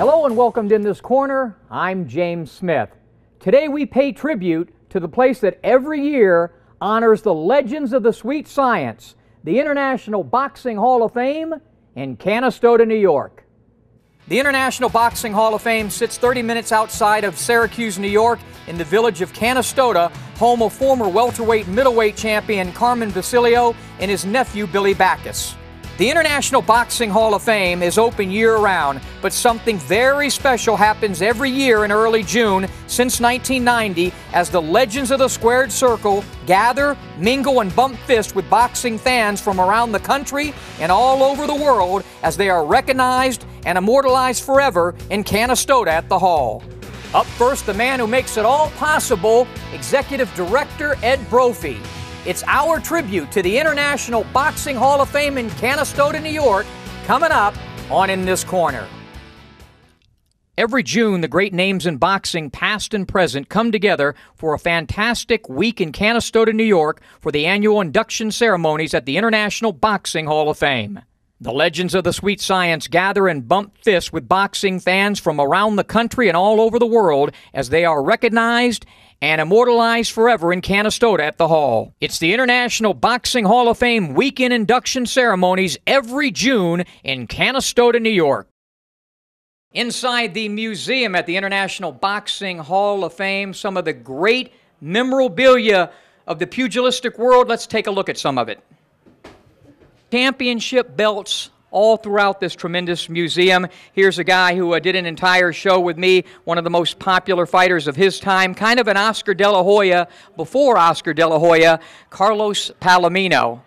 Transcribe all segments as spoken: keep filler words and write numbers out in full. Hello and welcome to In This Corner. I'm James Smith. Today we pay tribute to the place that every year honors the legends of the sweet science, the International Boxing Hall of Fame in Canastota, New York. The International Boxing Hall of Fame sits thirty minutes outside of Syracuse, New York, in the village of Canastota, home of former welterweight middleweight champion Carmen Vasilio and his nephew Billy Backus. The International Boxing Hall of Fame is open year-round, but something very special happens every year in early June since nineteen ninety as the legends of the squared circle gather, mingle, and bump fists with boxing fans from around the country and all over the world as they are recognized and immortalized forever in Canastota at the Hall. Up first, the man who makes it all possible, Executive Director Ed Brophy. It's our tribute to the International Boxing Hall of Fame in Canastota, New York, coming up on In This Corner. Every June, the great names in boxing, past and present, come together for a fantastic week in Canastota, New York, for the annual induction ceremonies at the International Boxing Hall of Fame. The legends of the sweet science gather and bump fists with boxing fans from around the country and all over the world as they are recognized and immortalized forever in Canastota at the Hall. It's the International Boxing Hall of Fame weekend induction ceremonies every June in Canastota, New York. Inside the museum at the International Boxing Hall of Fame, some of the great memorabilia of the pugilistic world. Let's take a look at some of it. Championship belts all throughout this tremendous museum. Here's a guy who uh, did an entire show with me, one of the most popular fighters of his time, kind of an Oscar De La Hoya before Oscar De La Hoya, Carlos Palomino.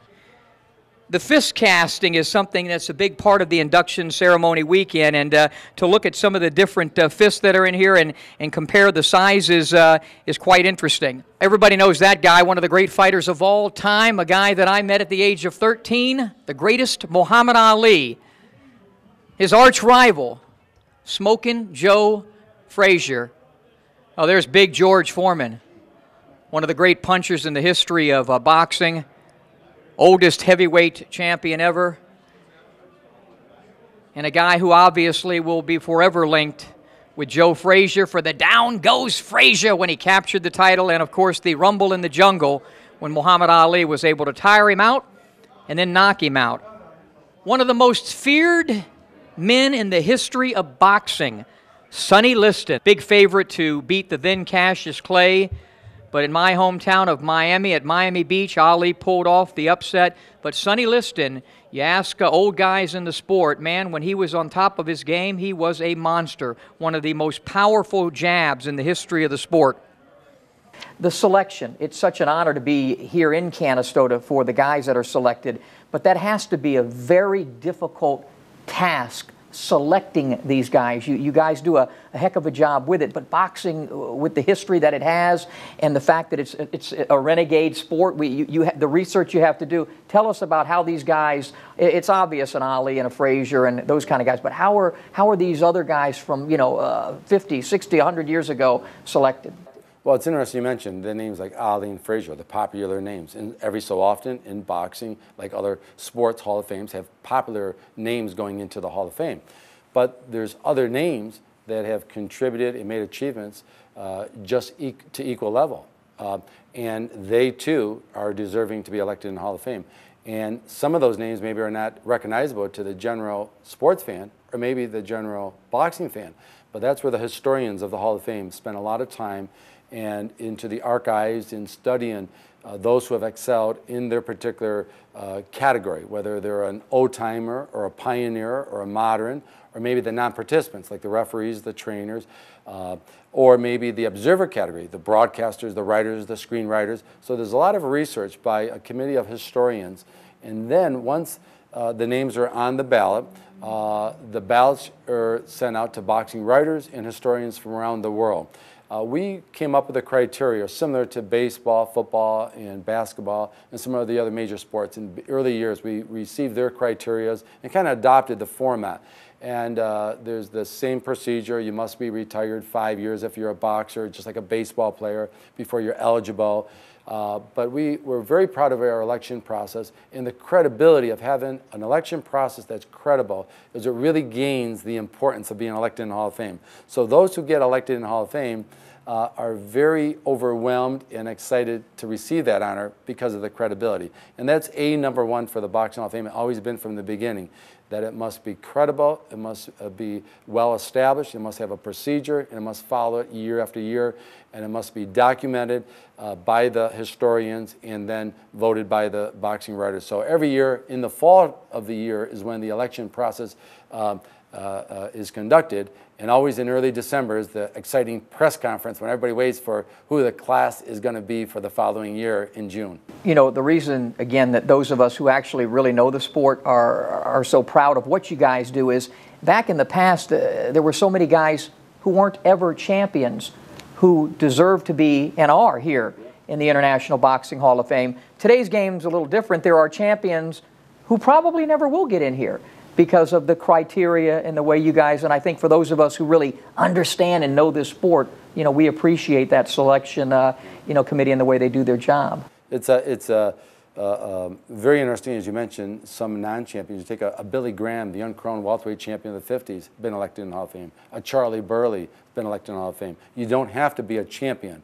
The fist casting is something that's a big part of the induction ceremony weekend, and uh, to look at some of the different uh, fists that are in here and, and compare the sizes uh, is quite interesting. Everybody knows that guy, one of the great fighters of all time, a guy that I met at the age of thirteen, the greatest Muhammad Ali. His arch rival, Smokin' Joe Frazier. Oh, there's Big George Foreman, one of the great punchers in the history of uh, boxing. Oldest heavyweight champion ever, and a guy who obviously will be forever linked with Joe Frazier for the Down Goes Frazier when he captured the title, and of course the Rumble in the Jungle when Muhammad Ali was able to tire him out and then knock him out. One of the most feared men in the history of boxing, Sonny Liston, big favorite to beat the then Cassius Clay. But in my hometown of Miami, at Miami Beach, Ali pulled off the upset. But Sonny Liston, you ask uh, old guys in the sport, man, when he was on top of his game, he was a monster. One of the most powerful jabs in the history of the sport. The selection, it's such an honor to be here in Canastota for the guys that are selected. But that has to be a very difficult task, selecting these guys. You, you guys do a, a heck of a job with it, but boxing, with the history that it has and the fact that it's it's a renegade sport, we, you, you ha the research you have to do. Tell us about how these guys, it's obvious an Ali and a Frazier and those kind of guys, but how are, how are these other guys from, you know, uh, fifty, sixty, a hundred years ago selected? Well, it's interesting you mentioned the names like Ali and Frazier, the popular names. And every so often in boxing, like other sports Hall of Fames, have popular names going into the Hall of Fame. But there's other names that have contributed and made achievements uh, just e to equal level. Uh, and they, too, are deserving to be elected in the Hall of Fame. And some of those names maybe are not recognizable to the general sports fan or maybe the general boxing fan. But that's where the historians of the Hall of Fame spend a lot of time and into the archives in studying uh, those who have excelled in their particular uh, category, whether they're an old-timer or a pioneer or a modern, or maybe the non-participants, like the referees, the trainers, uh, or maybe the observer category, the broadcasters, the writers, the screenwriters. So there's a lot of research by a committee of historians. And then once uh, the names are on the ballot, uh, the ballots are sent out to boxing writers and historians from around the world. Uh, we came up with a criteria similar to baseball, football, and basketball, and some of the other major sports. In the early years, we received their criteria and kind of adopted the format. And uh, there's the same procedure. You must be retired five years if you're a boxer, just like a baseball player, before you're eligible. Uh, but we were very proud of our election process, and the credibility of having an election process that's credible is it really gains the importance of being elected in the Hall of Fame. So those who get elected in the Hall of Fame uh, are very overwhelmed and excited to receive that honor because of the credibility. And that's a number one for the Boxing Hall of Fame. It's always been from the beginning, that it must be credible, it must be well established, it must have a procedure, and it must follow it year after year, and it must be documented uh, by the historians and then voted by the boxing writers. So every year, in the fall of the year, is when the election process um, uh, uh, is conducted, and always in early December is the exciting press conference when everybody waits for who the class is going to be for the following year in June. You know, the reason, again, that those of us who actually really know the sport are, are so proud of what you guys do is, back in the past, uh, there were so many guys who weren't ever champions who deserve to be and are here in the International Boxing Hall of Fame. Today's game's a little different. There are champions who probably never will get in here, because of the criteria and the way you guys, and I think for those of us who really understand and know this sport, you know, we appreciate that selection, uh, you know, committee and the way they do their job. It's a, it's a, uh, uh, very interesting, as you mentioned, some non-champions. You take a, a Billy Graham, the uncrowned welterweight champion of the fifties, been elected in the Hall of Fame. A Charlie Burley, been elected in the Hall of Fame. You don't have to be a champion,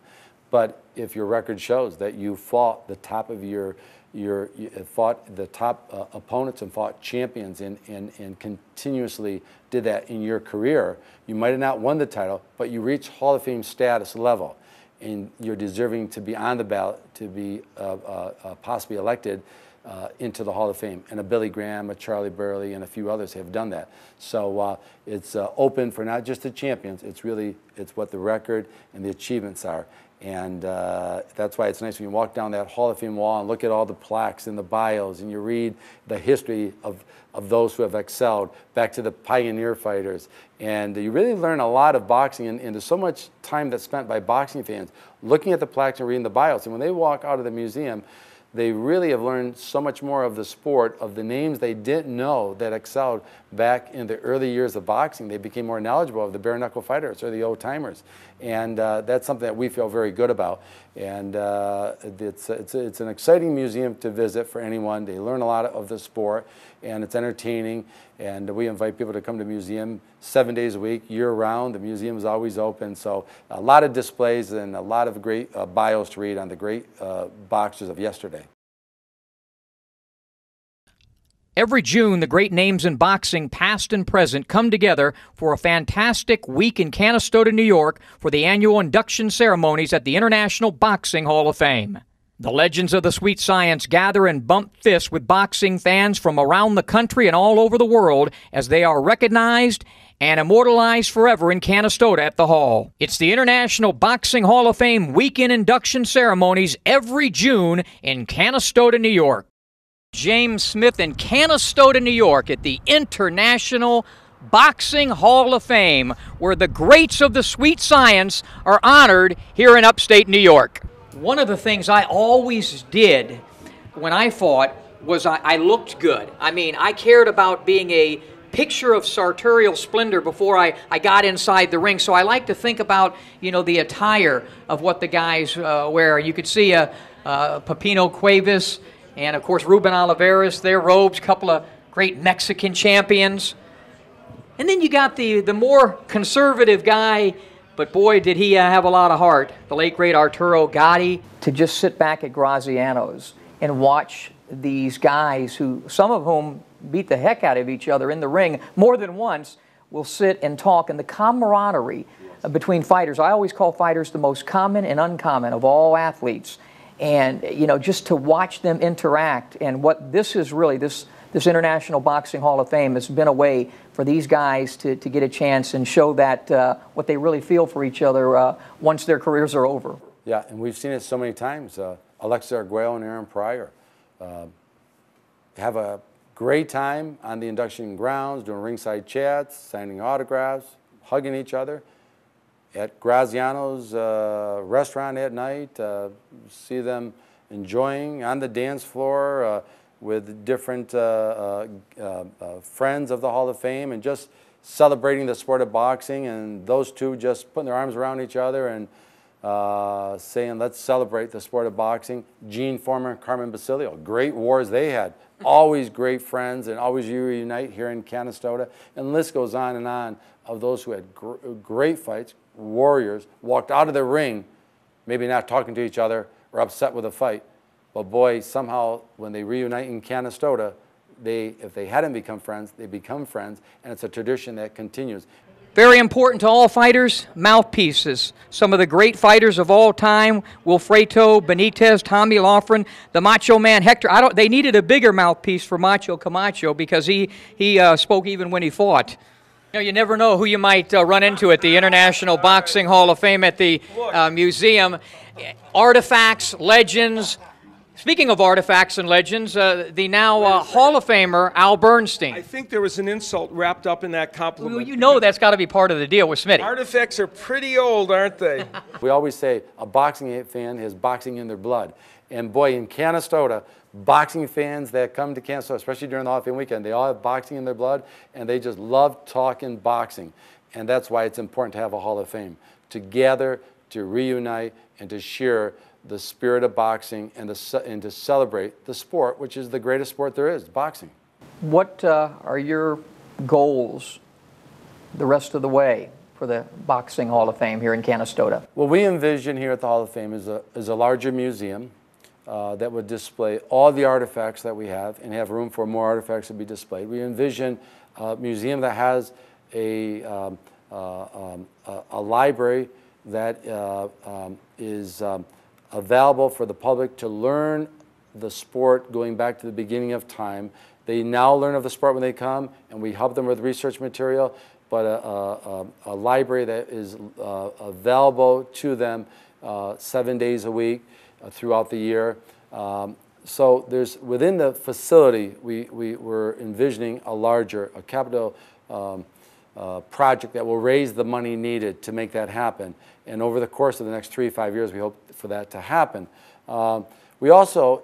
but if your record shows that you fought the top of your You're, you fought the top uh, opponents and fought champions and, and, and continuously did that in your career, you might have not won the title, but you reach Hall of Fame status level, and you're deserving to be on the ballot, to be uh, uh, possibly elected uh, into the Hall of Fame. And a Billy Graham, a Charlie Burley, and a few others have done that. So uh, it's uh, open for not just the champions, it's really, it's what the record and the achievements are. And uh, that's why it's nice when you walk down that Hall of Fame wall and look at all the plaques and the bios, and you read the history of, of those who have excelled, back to the pioneer fighters. And you really learn a lot of boxing, and, and there's so much time that's spent by boxing fans looking at the plaques and reading the bios. And when they walk out of the museum, they really have learned so much more of the sport, of the names they didn't know that excelled back in the early years of boxing. They became more knowledgeable of the bare-knuckle fighters or the old-timers. And uh, that's something that we feel very good about. And uh, it's, it's, it's an exciting museum to visit for anyone. They learn a lot of the sport, and it's entertaining. And we invite people to come to the museum seven days a week, year-round. The museum is always open. So a lot of displays and a lot of great uh, bios to read on the great uh, boxers of yesterday. Every June, the great names in boxing, past and present, come together for a fantastic week in Canastota, New York, for the annual induction ceremonies at the International Boxing Hall of Fame. The legends of the sweet science gather and bump fists with boxing fans from around the country and all over the world as they are recognized and immortalized forever in Canastota at the Hall. It's the International Boxing Hall of Fame weekend induction ceremonies every June in Canastota, New York. James Smith in Canastota, New York, at the International Boxing Hall of Fame, where the greats of the sweet science are honored here in upstate New York. One of the things I always did when I fought was I, I looked good. I mean, I cared about being a picture of sartorial splendor before I, I got inside the ring, so I like to think about, you know, the attire of what the guys uh, wear. You could see uh, uh, Pepino Cuevas, and of course, Ruben Olivares, their robes, couple of great Mexican champions. And then you got the, the more conservative guy, but boy, did he uh, have a lot of heart, the late, great Arturo Gatti. To just sit back at Graziano's and watch these guys who, some of whom beat the heck out of each other in the ring more than once, will sit and talk, and the camaraderie between fighters. I always call fighters the most common and uncommon of all athletes. And, you know, just to watch them interact, and what this is really, this, this International Boxing Hall of Fame has been a way for these guys to, to get a chance and show that uh, what they really feel for each other uh, once their careers are over. Yeah, and we've seen it so many times. Uh, Alexa Arguello and Aaron Pryor uh, have a great time on the induction grounds, doing ringside chats, signing autographs, hugging each other. At Graziano's uh, restaurant at night, uh, see them enjoying on the dance floor uh, with different uh, uh, uh, friends of the Hall of Fame, and just celebrating the sport of boxing, and those two just putting their arms around each other and uh, saying, let's celebrate the sport of boxing. Gene Forman and Carmen Basilio, great wars they had. Always great friends and always reunite here in Canastota. And the list goes on and on of those who had gr great fights, warriors, walked out of the ring, maybe not talking to each other or upset with a fight. But boy, somehow when they reunite in Canastota, they, if they hadn't become friends, they become friends, and it's a tradition that continues. Very important to all fighters, mouthpieces. Some of the great fighters of all time, Wilfredo Benitez, Tommy Laughlin, the Macho Man Hector. I don't, they needed a bigger mouthpiece for Macho Camacho because he, he uh, spoke even when he fought. You know, you never know who you might uh, run into at the International Boxing Hall of Fame at the uh, museum. Artifacts, legends. Speaking of artifacts and legends, uh, the now uh, Hall of Famer, Al Bernstein. I think there was an insult wrapped up in that compliment. Well, you know that's got to be part of the deal with Smitty. Artifacts are pretty old, aren't they? We always say a boxing fan has boxing in their blood. And boy, in Canastota, boxing fans that come to Canastota, especially during the Hall of Fame weekend, they all have boxing in their blood, and they just love talking boxing. And that's why it's important to have a Hall of Fame, to gather, to reunite, and to share the spirit of boxing and, the, and to celebrate the sport, which is the greatest sport there is, boxing. What uh, are your goals the rest of the way for the Boxing Hall of Fame here in Canastota? What we envision here at the Hall of Fame is a, is a larger museum uh, that would display all the artifacts that we have and have room for more artifacts to be displayed. We envision a museum that has a, um, uh, um, a, a library that uh, um, is um, available for the public to learn the sport going back to the beginning of time. They now learn of the sport when they come, and we help them with research material, but a, a, a library that is uh, available to them uh, seven days a week uh, throughout the year. Um, so there's, within the facility, we, we were envisioning a larger, a capital um, Uh, project that will raise the money needed to make that happen. And over the course of the next three to five years, we hope for that to happen. Um, we also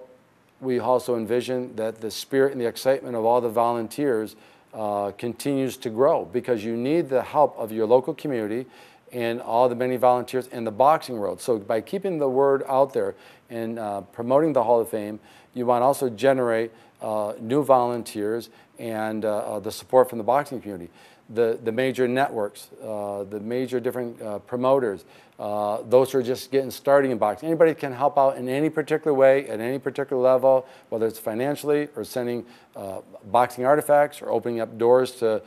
we also envision that the spirit and the excitement of all the volunteers uh, continues to grow, because you need the help of your local community and all the many volunteers in the boxing world. So by keeping the word out there and uh, promoting the Hall of Fame, you want to also generate uh, new volunteers and uh, the support from the boxing community. The, the major networks, uh, the major different uh, promoters, uh, those who are just getting started in boxing. Anybody can help out in any particular way, at any particular level, whether it's financially or sending uh, boxing artifacts or opening up doors to,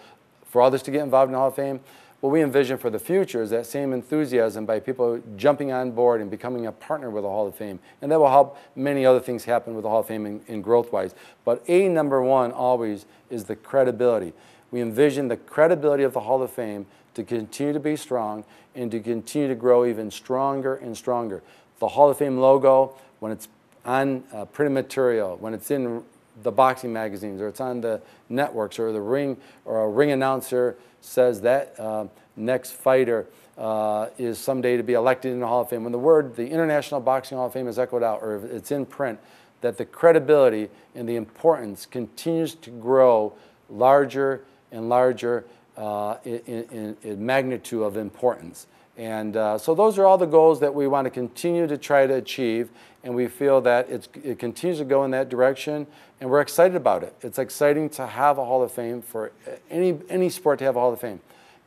for others to get involved in the Hall of Fame. What we envision for the future is that same enthusiasm by people jumping on board and becoming a partner with the Hall of Fame. And that will help many other things happen with the Hall of Fame in, in growth-wise. But a number one always is the credibility. We envision the credibility of the Hall of Fame to continue to be strong and to continue to grow even stronger and stronger. The Hall of Fame logo, when it's on uh, printed material, when it's in the boxing magazines or it's on the networks or the ring or a ring announcer says that uh, next fighter uh, is someday to be elected in the Hall of Fame. When the word, the International Boxing Hall of Fame is echoed out or if it's in print, that the credibility and the importance continues to grow larger and larger uh, in, in, in magnitude of importance. And uh, so those are all the goals that we want to continue to try to achieve, and we feel that it's, it continues to go in that direction, and we're excited about it. It's exciting to have a Hall of Fame, for any, any sport to have a Hall of Fame.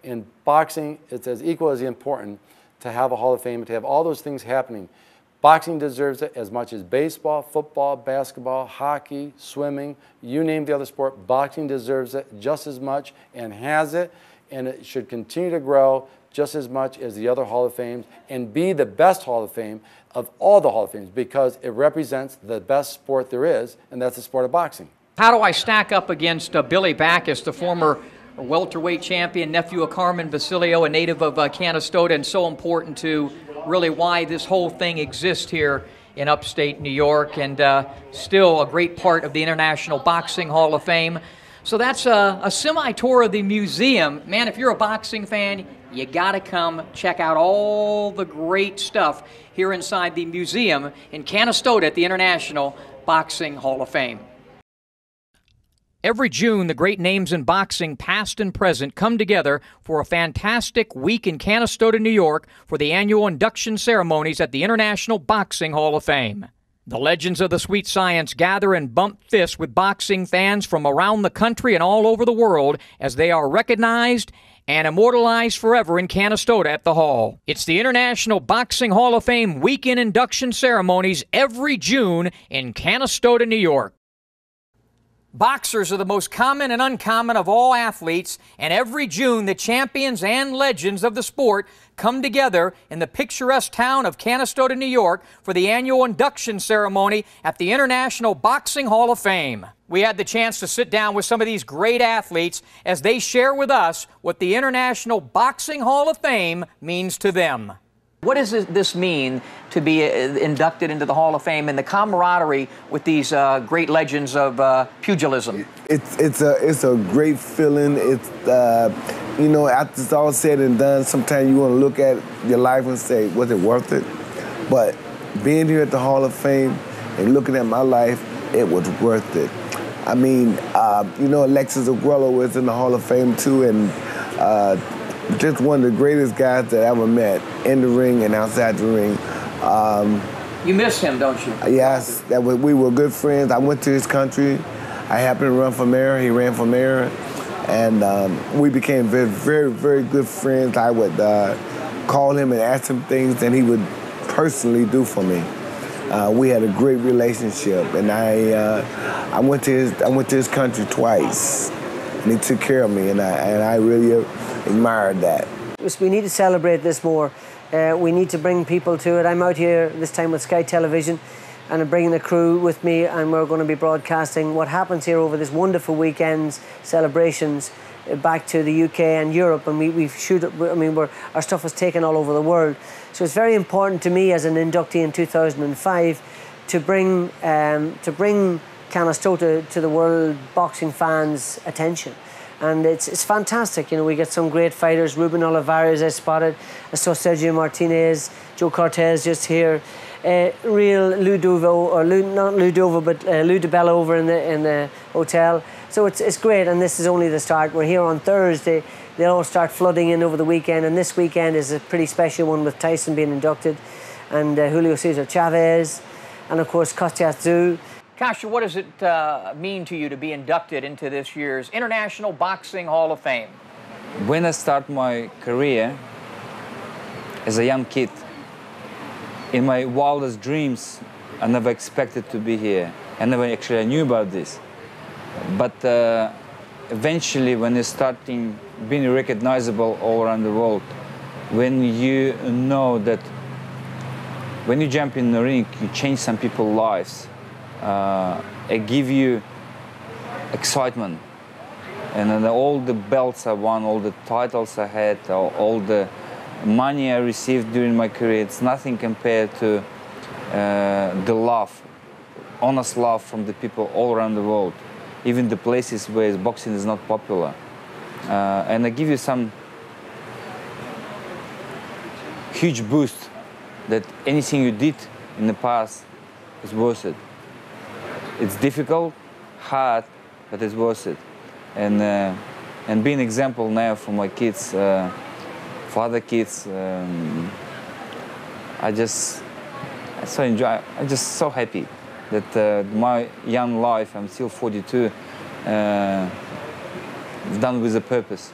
In boxing, it's as equal as important to have a Hall of Fame, to have all those things happening. Boxing deserves it as much as baseball, football, basketball, hockey, swimming, you name the other sport. Boxing deserves it just as much and has it, and it should continue to grow just as much as the other Hall of Fames and be the best Hall of Fame of all the Hall of Fames, because it represents the best sport there is, and that's the sport of boxing. How do I stack up against uh, Billy Backus, the former welterweight champion, nephew of Carmen Basilio, a native of uh, Canastota, and so important to really why this whole thing exists here in upstate New York, and uh, still a great part of the International Boxing Hall of Fame. So that's a, a semi-tour of the museum. Man, if you're a boxing fan, you gotta come check out all the great stuff here inside the museum in Canastota at the International Boxing Hall of Fame. Every June, the great names in boxing, past and present, come together for a fantastic week in Canastota, New York, for the annual induction ceremonies at the International Boxing Hall of Fame. The legends of the sweet science gather and bump fists with boxing fans from around the country and all over the world as they are recognized and immortalized forever in Canastota at the Hall. It's the International Boxing Hall of Fame weekend induction ceremonies every June in Canastota, New York. Boxers are the most common and uncommon of all athletes, and every June the champions and legends of the sport come together in the picturesque town of Canastota, New York, for the annual induction ceremony at the International Boxing Hall of Fame. We had the chance to sit down with some of these great athletes as they share with us what the International Boxing Hall of Fame means to them. What does this mean to be inducted into the Hall of Fame and the camaraderie with these uh, great legends of uh, pugilism? It's, it's, a, it's a great feeling. It's, uh, you know, after it's all said and done, sometimes you want to look at your life and say, was it worth it? But being here at the Hall of Fame and looking at my life, it was worth it. I mean, uh, you know, Alexis Aguello was in the Hall of Fame too, and uh, just one of the greatest guys that I ever met in the ring and outside the ring. Um, you miss him, don't you? Yes, that was, we were good friends. I went to his country. I happened to run for mayor. He ran for mayor, and um, we became very, very, very good friends. I would uh, call him and ask him things that he would personally do for me. Uh, we had a great relationship, and I uh, I went to his I went to his country twice. And he took care of me, and I, and I really admired that. We need to celebrate this more. Uh, we need to bring people to it. I'm out here this time with Sky Television, and I'm bringing the crew with me, and we're going to be broadcasting what happens here over this wonderful weekend's celebrations back to the U K and Europe, and we, we shoot, I mean, we're, our stuff was taken all over the world. So it's very important to me as an inductee in two thousand five to bring, um, to bring Canastota to the world boxing fans' attention, and it's it's fantastic. You know, we get some great fighters. Ruben Olivares I spotted, I saw Sergio Martinez, Joe Cortez just here, uh, real Ludovo or Lou, not Ludovo but uh, Lou DiBello over in the in the hotel. So it's it's great, and this is only the start. We're here on Thursday. They'll all start flooding in over the weekend, and this weekend is a pretty special one with Tyson being inducted, and uh, Julio Cesar Chavez, and of course Kostyazou. Kasha, what does it uh, mean to you to be inducted into this year's International Boxing Hall of Fame? When I start my career as a young kid, in my wildest dreams, I never expected to be here. I never actually knew about this. But uh, eventually, when you're starting being recognizable all around the world, when you know that when you jump in the ring, you change some people's lives. Uh, it gives you excitement, and then all the belts I won, all the titles I had, all, all the money I received during my career, it's nothing compared to uh, the love, honest love from the people all around the world, even the places where boxing is not popular. Uh, and I give you some huge boost that anything you did in the past is worth it. It's difficult, hard, but it's worth it. And, uh, and being an example now for my kids, uh, for other kids, um, I just, I so enjoy, I'm just so happy that uh, my young life, I'm still forty-two, uh, is done with a purpose.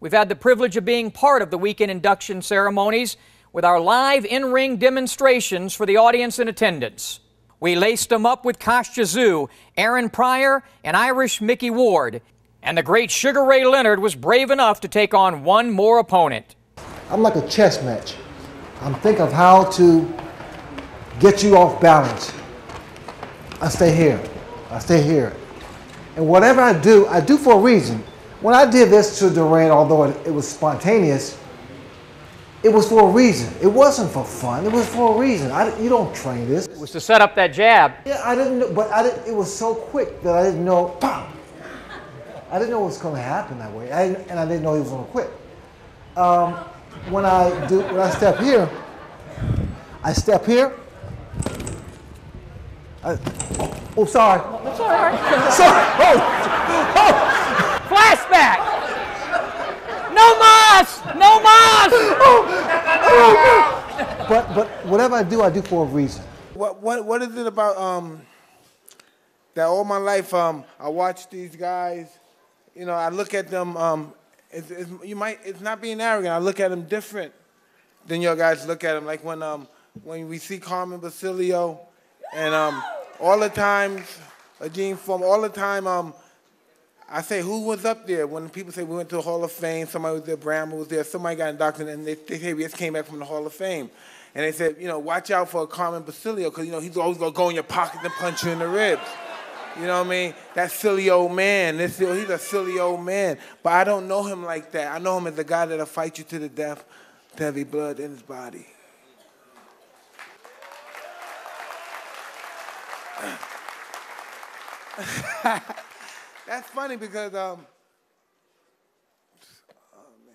We've had the privilege of being part of the weekend induction ceremonies with our live in-ring demonstrations for the audience in attendance. We laced them up with Kostyazou, Aaron Pryor, and Irish Mickey Ward. And the great Sugar Ray Leonard was brave enough to take on one more opponent. I'm like a chess match. I'm thinking of how to get you off balance. I stay here. I stay here. And whatever I do, I do for a reason. When I did this to Durant, although it was spontaneous, it was for a reason. It wasn't for fun. It was for a reason. I, you don't train this. It was to set up that jab. Yeah, I didn't know, but I didn't, it was so quick that I didn't know, pow! I didn't know what was going to happen that way, I and I didn't know he was going to quit. Um, when, I do, when I step here, I step here. I, oh, sorry. That's all right. Sorry. Oh. ass back. No mas, no mas. Oh. But but whatever I do, I do for a reason. What what what is it about um that all my life um I watch these guys, you know, I look at them um it's, it's, you might it's not being arrogant. I look at them different than your guys look at them. Like when um when we see Carmen Basilio and um all the times. Gene Form, all the time, um, I say, who was up there? When people say we went to the Hall of Fame, somebody was there, Bramble was there, somebody got indoctrinated, and they, they say we just came back from the Hall of Fame. And they said, you know, watch out for Carmen Basilio, because, you know, he's always going to go in your pocket and punch you in the ribs. You know what I mean? That silly old man. This, he's a silly old man. But I don't know him like that. I know him as a guy that'll fight you to the death with heavy blood in his body. That's funny because um, oh man.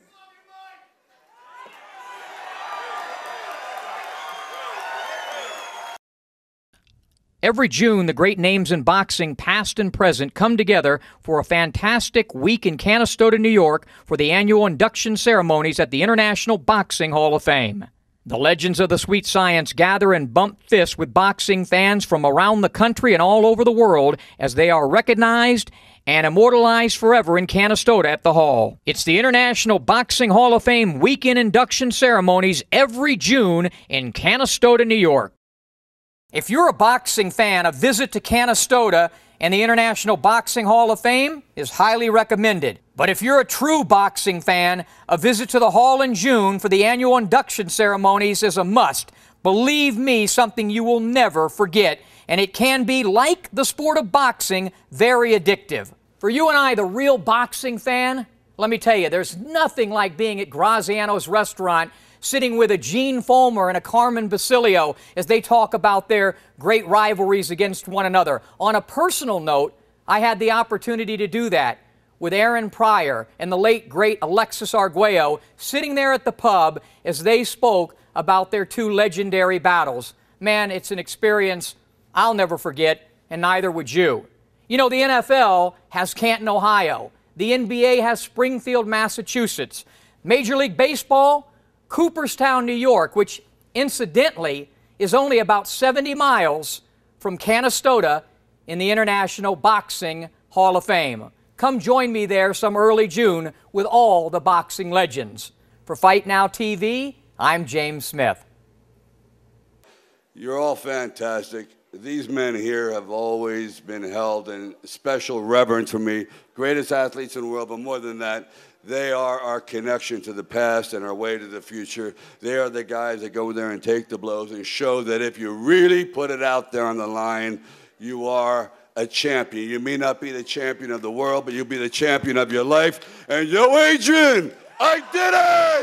Every June, the great names in boxing, past and present, come together for a fantastic week in Canastota, New York, for the annual induction ceremonies at the International Boxing Hall of Fame. The legends of the sweet science gather and bump fists with boxing fans from around the country and all over the world as they are recognized and immortalized forever in Canastota at the Hall. It's the International Boxing Hall of Fame weekend induction ceremonies every June in Canastota, New York. If you're a boxing fan, a visit to Canastota and the International Boxing Hall of Fame is highly recommended. But if you're a true boxing fan, a visit to the Hall in June for the annual induction ceremonies is a must. Believe me, something you will never forget, and it can be, like the sport of boxing, very addictive. For you and I, the real boxing fan, let me tell you, there's nothing like being at Graziano's restaurant, sitting with a Gene Fulmer and a Carmen Basilio as they talk about their great rivalries against one another. On a personal note, I had the opportunity to do that with Aaron Pryor and the late, great Alexis Arguello, sitting there at the pub as they spoke about their two legendary battles. Man, it's an experience I'll never forget, and neither would you. You know, the N F L has Canton, Ohio. The N B A has Springfield, Massachusetts. Major League Baseball, Cooperstown, New York, which incidentally is only about seventy miles from Canastota in the International Boxing Hall of Fame. Come join me there some early June with all the boxing legends. For Fight Now T V, I'm James Smith. You're all fantastic. These men here have always been held in special reverence for me. Greatest athletes in the world, but more than that, they are our connection to the past and our way to the future. They are the guys that go there and take the blows and show that if you really put it out there on the line, you are a champion. You may not be the champion of the world, but you'll be the champion of your life. And yo, Adrian, I did it!